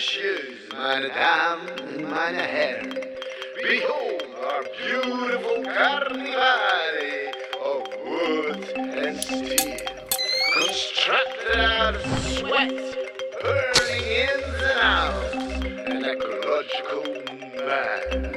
shoes, meine Damen und meine Herren. Behold our beautiful Carnivale of wood and steel, constructed out of sweat, burning ins and outs, and ecological madness.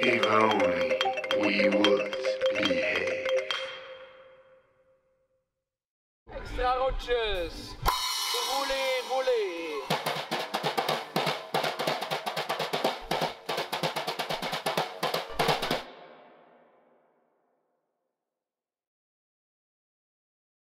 If only we would behave. Extra Roaches! Roulez, roulez!